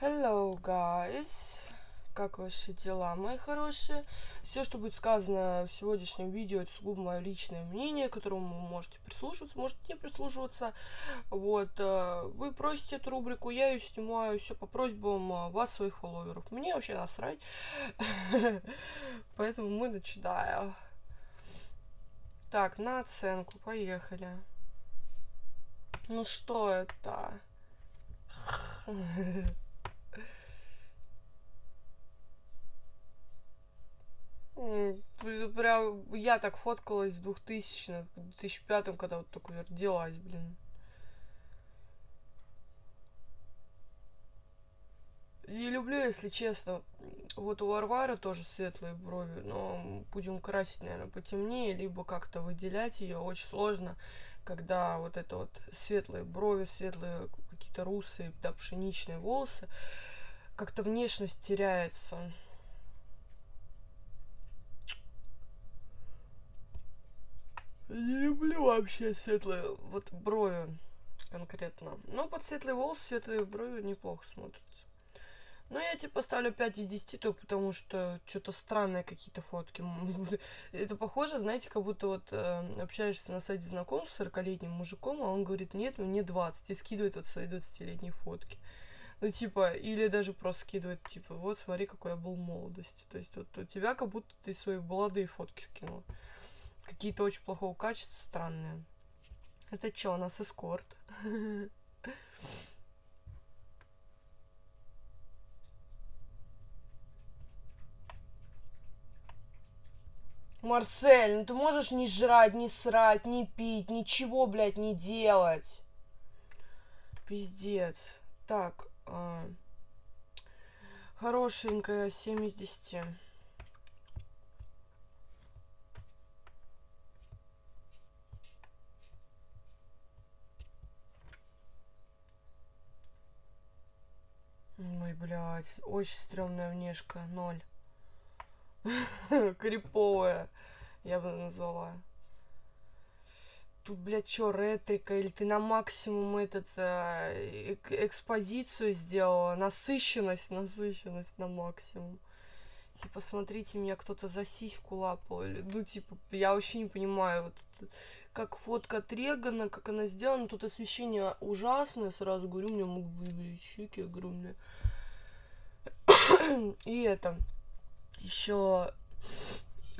Hello, guys! Как ваши дела, мои хорошие? Все, что будет сказано в сегодняшнем видео, это сугубо мое личное мнение, к которому вы можете прислушиваться, можете не прислушиваться. Вот. Вы просите эту рубрику, я ее снимаю, все по просьбам вас, своих фолловеров. Мне вообще насрать. Поэтому мы начинаем. Так, на оценку, поехали. Ну что это? Прям я так фоткалась в 2000-х, в 2005-м, когда вот только родилась, блин. Не люблю, если честно. Вот у Варвары тоже светлые брови, но будем красить, наверное, потемнее, либо как-то выделять ее. Очень сложно, когда вот это вот светлые брови, светлые какие-то русые, да, пшеничные волосы. Как-то внешность теряется. Не люблю вообще светлые вот брови конкретно. Но под светлые волосы светлые брови неплохо смотрятся. Но я тебе поставлю 5 из 10, только потому что что-то странные какие-то фотки. Это похоже, знаете, как будто вот общаешься на сайте знакомств с 40-летним мужиком, а он говорит: нет, мне 20, и скидывает вот свои 20-летние фотки. Ну, типа, или даже просто скидывает, типа, вот смотри, какой я был в молодости. То есть вот у тебя как будто ты свои молодые фотки скинула. Какие-то очень плохого качества, странные. Это что, у нас эскорт? Марсель, ну ты можешь не жрать, не срать, не пить, ничего, блядь, не делать. Пиздец. Так. Хорошенькая, 7 из 10. Ой, блядь, очень стрёмная внешка, 0. Криповая, я бы назвала. Тут, блядь, чё, ретрика? Или ты на максимум этот экспозицию сделала? Насыщенность на максимум. Типа, смотрите, меня кто-то за сиську лапал. Или, ну, типа, я вообще не понимаю, вот, как фотка отрегана, как она сделана. Тут освещение ужасное, сразу говорю, у меня могут быть щеки огромные. И это... Еще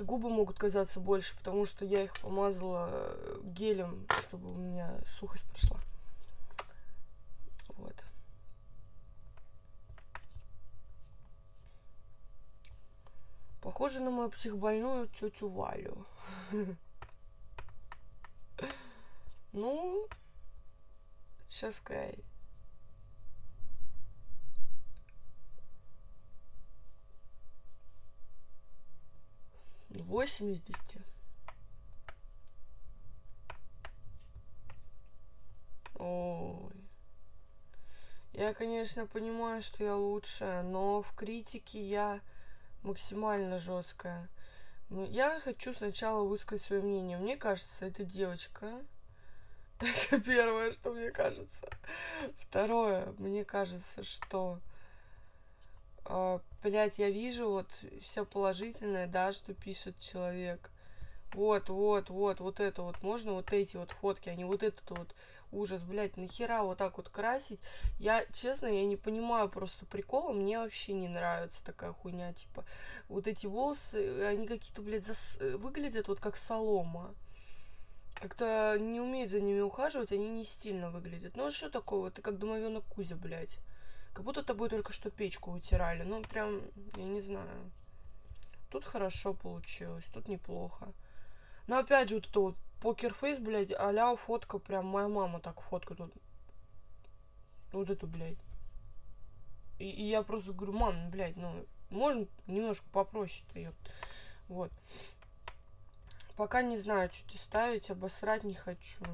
губы могут казаться больше, потому что я их помазала гелем, чтобы у меня сухость прошла. Вот. Похоже на мою психбольную тетю Валю. Ну, сейчас сказать. Восемь из 10. Ой. Я, конечно, понимаю, что я лучшая, но в критике я максимально жесткая. Но я хочу сначала высказать свое мнение. Мне кажется, эта девочка. Это первое, что мне кажется. Второе, мне кажется, что... Блять, я вижу вот все положительное, да, что пишет человек. Вот это вот. Можно вот эти вот фотки, а не вот этот вот ужас, блять, нахера вот так вот красить. Я, честно, я не понимаю просто прикола, мне вообще не нравится такая хуйня, типа. Вот эти волосы, они какие-то, блядь, выглядят вот как солома. Как-то не умеют за ними ухаживать, они не стильно выглядят. Ну, что такое? Ты как домовенок Кузя, блядь. Как будто тобой только что печку вытирали. Ну, прям, я не знаю. Тут хорошо получилось, тут неплохо. Но опять же, вот это вот покерфейс, блядь, а-ля фотка, прям моя мама так фоткает. Вот эту, блядь. И я просто говорю: мам, блядь, ну, можно немножко попроще-то, ёпт. Вот. Пока не знаю, что тебе ставить, обосрать не хочу.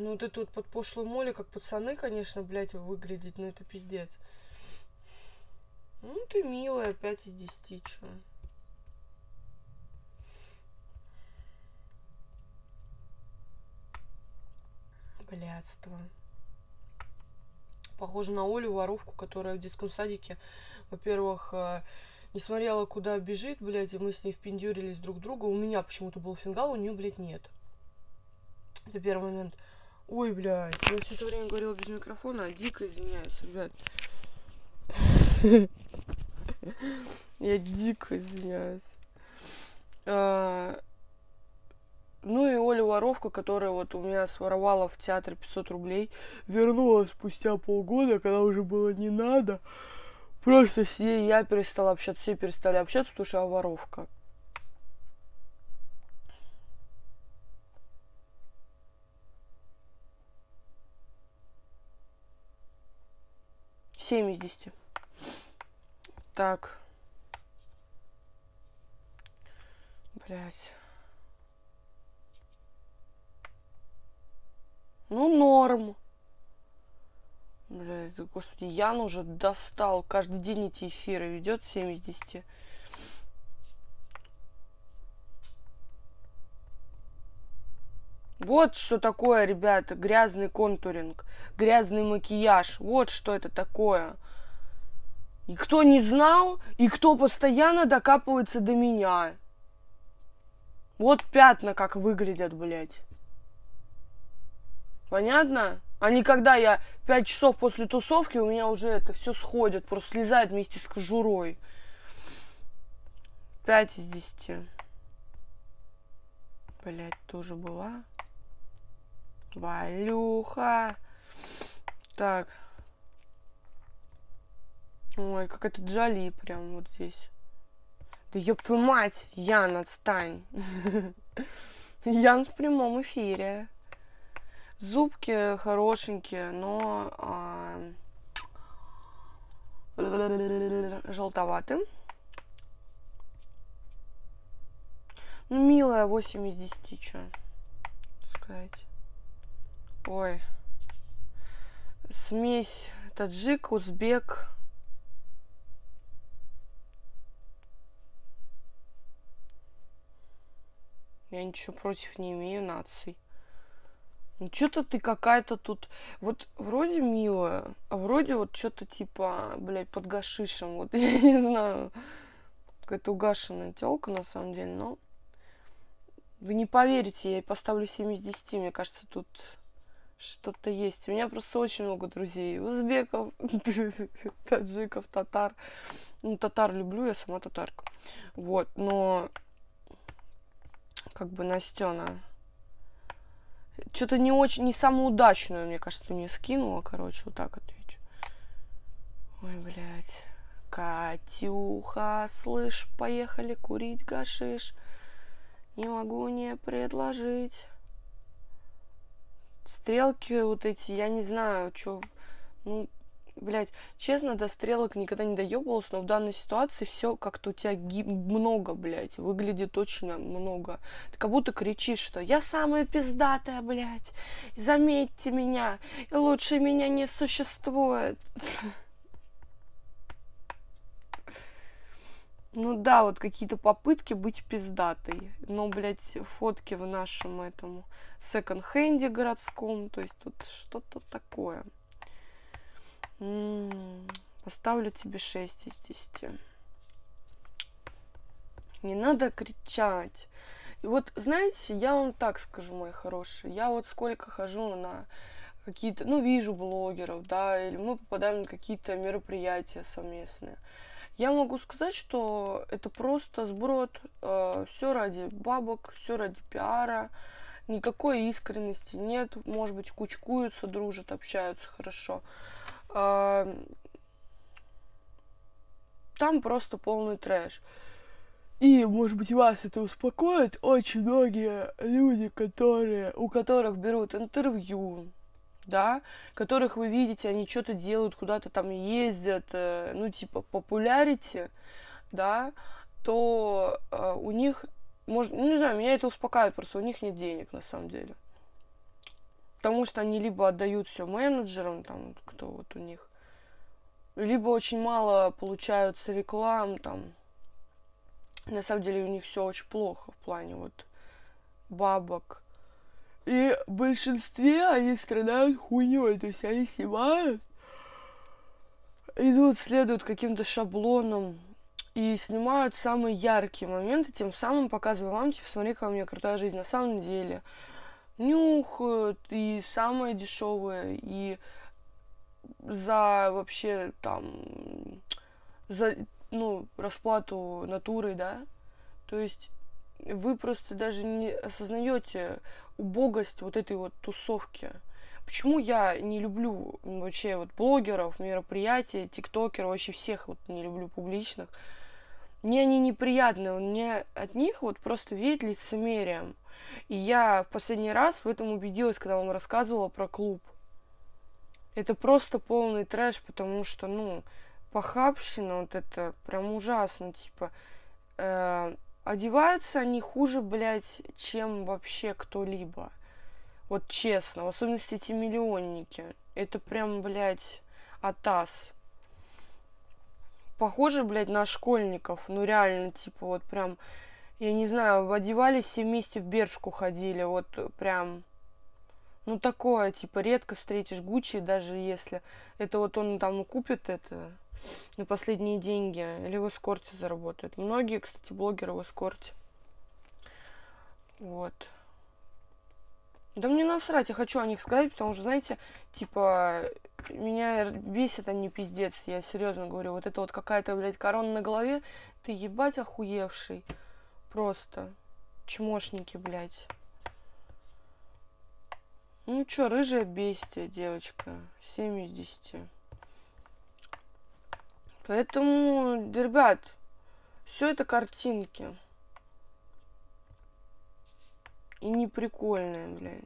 Ну, вот это вот под пошлую моли, как пацаны, конечно, блядь, выглядит, но это пиздец. Ну, ты милая, 5 из 10, чё. Блядство. Похоже на Олю, воровку, которая в детском садике, во-первых, не смотрела, куда бежит, блядь, и мы с ней впендюрились друг друга. У меня почему-то был фингал, у нее, блядь, нет. Это первый момент. Ой, блядь, я все это время говорила без микрофона, а дико извиняюсь, ребят. Я дико извиняюсь. Ну и Оля воровка, которая вот у меня своровала в театре 500 рублей, вернулась спустя полгода, когда уже было не надо. Просто с ней я перестала общаться, все перестали общаться, потому что я воровка. Семь из 10. Так. Блять. Ну, норм. Блядь, господи, Ян уже достал. Каждый день эти эфиры ведет. 7 из 10. Вот что такое, ребята, грязный контуринг, грязный макияж. Вот что это такое. И кто не знал, и кто постоянно докапывается до меня. Вот пятна как выглядят, блядь. Понятно? А не когда я 5 часов после тусовки, у меня уже это все сходит, просто слезает вместе с кожурой. 5 из 10. Блять, тоже была. Валюха. Так. Ой, какая-то Джоли прям вот здесь. Да ёб твою мать, Ян, отстань. Ян в прямом эфире. Зубки хорошенькие, но желтоваты. Ну, милая, 8 из 10, что сказать. Ой. Смесь таджик, узбек. Я ничего против не имею наций. Ну, что-то ты какая-то тут... Вот вроде милая, а вроде вот что-то типа, блядь, под гашишем. Вот я не знаю. Какая-то угашенная тёлка, на самом деле, но... Вы не поверите, я ей поставлю 7 из 10. Мне кажется, тут что-то есть. У меня просто очень много друзей. Узбеков, таджиков, татар. Ну, татар люблю, я сама татарка. Вот, но... Как бы Настёна... Что-то не очень, не самую удачную, мне кажется, мне скинула, короче, вот так отвечу. Ой, блядь. Катюха, слышь, поехали курить гашиш. Не могу не предложить. Стрелки вот эти, я не знаю, что... Ну, блядь, честно, до стрелок никогда не доебывалась, но в данной ситуации все как-то у тебя много, блядь, выглядит очень много. Ты как будто кричишь, что я самая пиздатая, блядь, заметьте меня, и лучше меня не существует. Ну да, вот какие-то попытки быть пиздатой, но, блядь, фотки в нашем этому секонд-хенде городском, то есть тут что-то такое. Поставлю тебе 6 из 10. Не надо кричать. И вот, знаете, я вам так скажу, мои хорошие. Я вот сколько хожу на какие-то... Ну, вижу блогеров, да, или мы попадаем на какие-то мероприятия совместные. Я могу сказать, что это просто сброд. Все ради бабок, все ради пиара. Никакой искренности нет. Может быть, кучкуются, дружат, общаются хорошо. Там просто полный трэш. И, может быть, вас это успокоит. Очень многие люди, у которых берут интервью, да, которых вы видите, они что-то делают, куда-то там ездят, ну, типа, популярити, да, то у них, может, ну, не знаю, меня это успокаивает, просто у них нет денег, на самом деле. Потому что они либо отдают все менеджерам, там, кто вот у них, либо очень мало получаются реклам, там. На самом деле у них все очень плохо в плане вот бабок. И в большинстве они страдают хуйней, то есть они снимают, идут, следуют каким-то шаблонам и снимают самые яркие моменты, тем самым показывая вам, типа, смотри, какая у меня крутая жизнь. На самом деле нюхают и самые дешевые, и за вообще там, за, ну, расплату натурой, да, то есть вы просто даже не осознаете убогость вот этой вот тусовки. Почему я не люблю вообще вот блогеров, мероприятий, тиктокеров, вообще всех вот не люблю публичных? Мне они неприятны, мне от них вот просто веет лицемерием. И я в последний раз в этом убедилась, когда вам рассказывала про клуб. Это просто полный трэш, потому что, ну, похабщина вот это прям ужасно, типа... Одеваются они хуже, блядь, чем вообще кто-либо. Вот честно, в особенности эти миллионники. Это прям, блядь, атас. Похоже, блядь, на школьников. Ну реально, типа, вот прям, я не знаю, одевались все вместе, в бершку ходили. Вот прям, ну такое, типа, редко встретишь Гуччи, даже если это вот он там купит это... на последние деньги, или в эскорте заработают. Многие, кстати, блогеры в эскорте. Вот. Да мне насрать, я хочу о них сказать, потому что, знаете, типа, меня бесит они пиздец, я серьезно говорю. Вот это вот какая-то, блядь, корона на голове, ты ебать охуевший. Просто. Чмошники, блядь. Ну чё, рыжая бестия, девочка. 7 из 10. Поэтому, ребят, все это картинки. И неприкольные, блядь.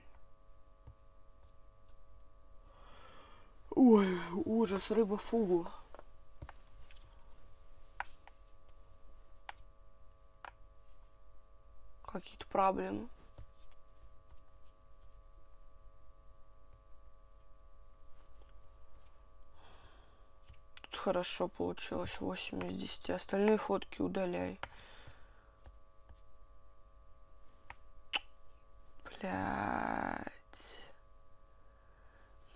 Ой, ужас, рыба фугу. Какие-то проблемы. Хорошо получилось, 8 из 10. Остальные фотки удаляй. Блять.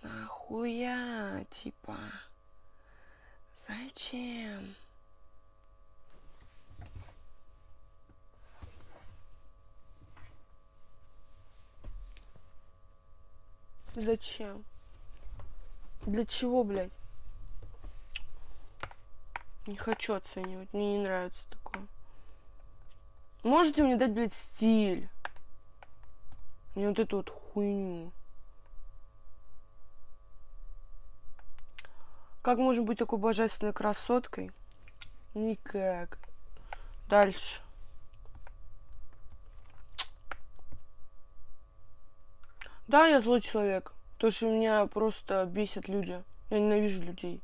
Нахуя, типа? Зачем? Зачем? Для чего, блядь? Не хочу оценивать, мне не нравится такое. Можете мне дать, блядь, стиль? Мне вот эту вот хуйню. Как можно быть такой божественной красоткой? Никак. Дальше. Да, я злой человек. Потому что меня просто бесят люди. Я ненавижу людей.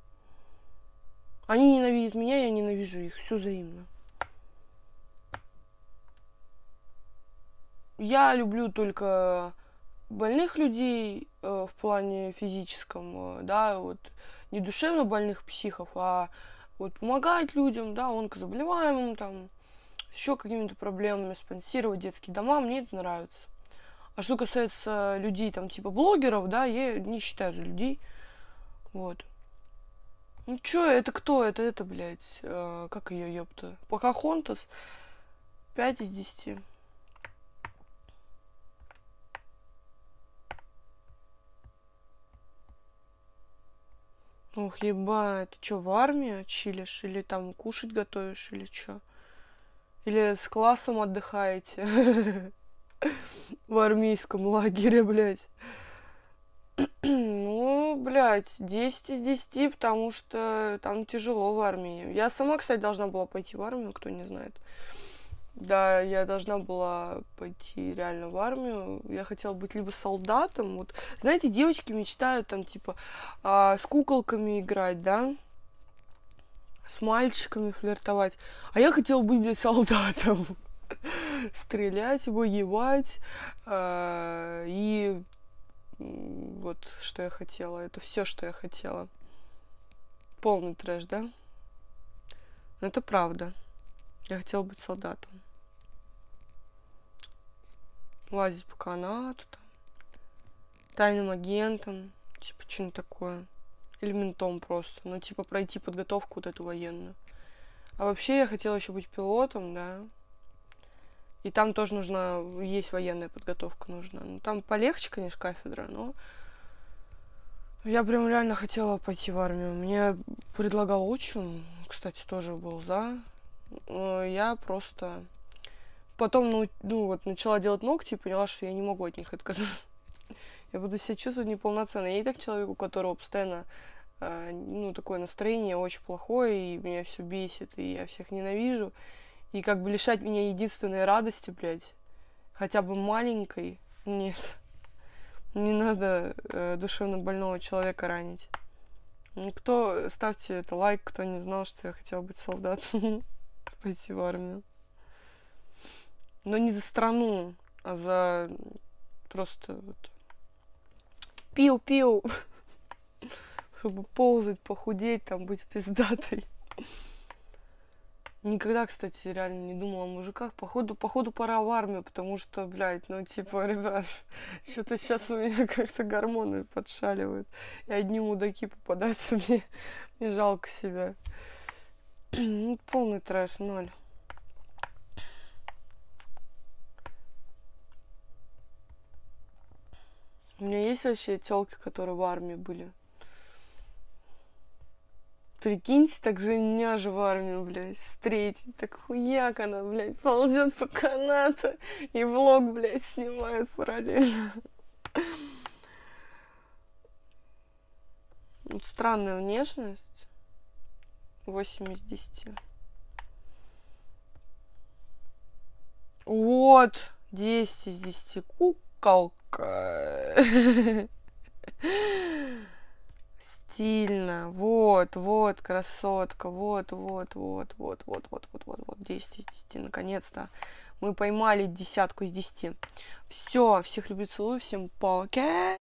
Они ненавидят меня, я ненавижу их. Все взаимно. Я люблю только больных людей в плане физическом, да, вот не душевно больных психов, а вот помогать людям, да, онкозаболеваемым, там, еще какими-то проблемами, спонсировать детские дома, мне это нравится. А что касается людей, там, типа блогеров, да, я не считаю за людей, вот. Ну чё, это кто? Это, блядь, как ее ёпта? Покахонтас. 5 из 10. Ох, ебать, ты чё, в армии чилишь? Или там кушать готовишь, или чё? Или с классом отдыхаете? В армейском лагере, блядь. Ну, блядь, 10 из 10, потому что там тяжело в армии. Я сама, кстати, должна была пойти в армию, кто не знает. Да, я должна была пойти реально в армию. Я хотела быть либо солдатом. Вот. Знаете, девочки мечтают там, типа, с куколками играть, да? С мальчиками флиртовать. А я хотела быть, блядь, солдатом. Стрелять, воевать. И... вот что я хотела. Это все, что я хотела. Полный трэш, да? Но это правда. Я хотела быть солдатом. Лазить по канату. Там. тайным агентом, типа что-нибудь такое. Или ментом просто. Ну, типа пройти подготовку вот эту военную. А вообще я хотела еще быть пилотом, да. И там тоже нужна, есть военная подготовка нужна. Ну, там полегче, конечно, кафедра, но... Я прям реально хотела пойти в армию. Мне предлагал отчим, кстати, тоже был за. Но я просто... Потом, вот начала делать ногти и поняла, что я не могу от них отказаться. Я буду себя чувствовать неполноценно. Я и так человек, у которого постоянно, такое настроение очень плохое, и меня все бесит, и я всех ненавижу. И как бы лишать меня единственной радости, блядь, хотя бы маленькой, нет. Не надо душевно больного человека ранить. Кто, ставьте это лайк, кто не знал, что я хотела быть солдатом, пойти в армию. Но не за страну, а за просто вот... Пил-пил, чтобы ползать, похудеть, там, быть пиздатой. Никогда, кстати, реально не думала о мужиках. Походу пора в армию, потому что, блядь, ребят, что-то сейчас у меня как-то гормоны подшаливают. И одни мудаки попадаются, мне жалко себя. Полный трэш, ноль. У меня есть вообще тёлки, которые в армии были? Прикиньте, так Женяже в армию, блядь, встретить. Так хуяк она, блядь, ползет по канату и влог, блядь, снимает параллельно. Вот странная внешность. 8 из 10. Вот, 10 из 10 куколка. Стильно. Вот, красотка. Вот. 10 из 10. Наконец-то мы поймали 10 из 10. Все, всех люблю, целую, всем пока.